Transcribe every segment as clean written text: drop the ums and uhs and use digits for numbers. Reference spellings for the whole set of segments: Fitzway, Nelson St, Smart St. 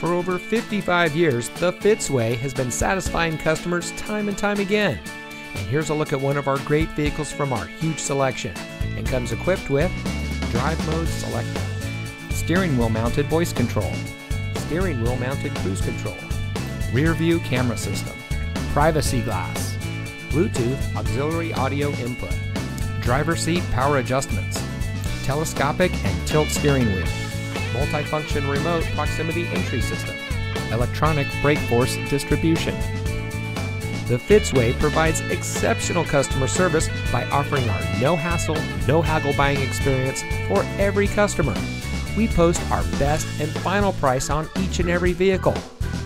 For over 55 years, the Fitzway has been satisfying customers time and time again. And here's a look at one of our great vehicles from our huge selection. It comes equipped with drive mode selector, steering wheel mounted voice control, steering wheel mounted cruise control, rear view camera system, privacy glass, Bluetooth auxiliary audio input, driver seat power adjustments, telescopic and tilt steering wheel, multifunction remote proximity entry system, electronic brake force distribution. The Fitzway provides exceptional customer service by offering our no-hassle, no-haggle buying experience for every customer. We post our best and final price on each and every vehicle,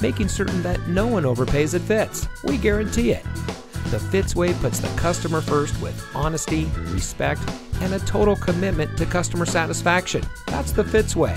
making certain that no one overpays at Fitz. We guarantee it. The Fitzway puts the customer first with honesty, respect, and a total commitment to customer satisfaction. That's the Fitzway.